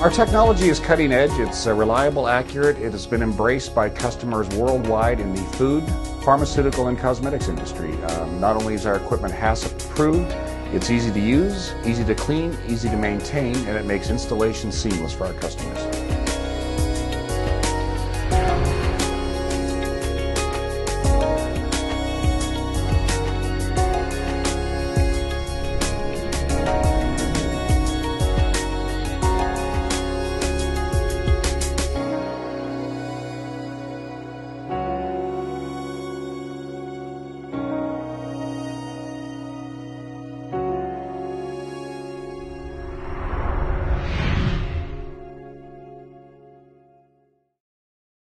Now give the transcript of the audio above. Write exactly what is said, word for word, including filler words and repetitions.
Our technology is cutting edge, it's uh, reliable, accurate, it has been embraced by customers worldwide in the food, pharmaceutical and cosmetics industry. Um, not only is our equipment HACCP approved, it's easy to use, easy to clean, easy to maintain, and it makes installation seamless for our customers.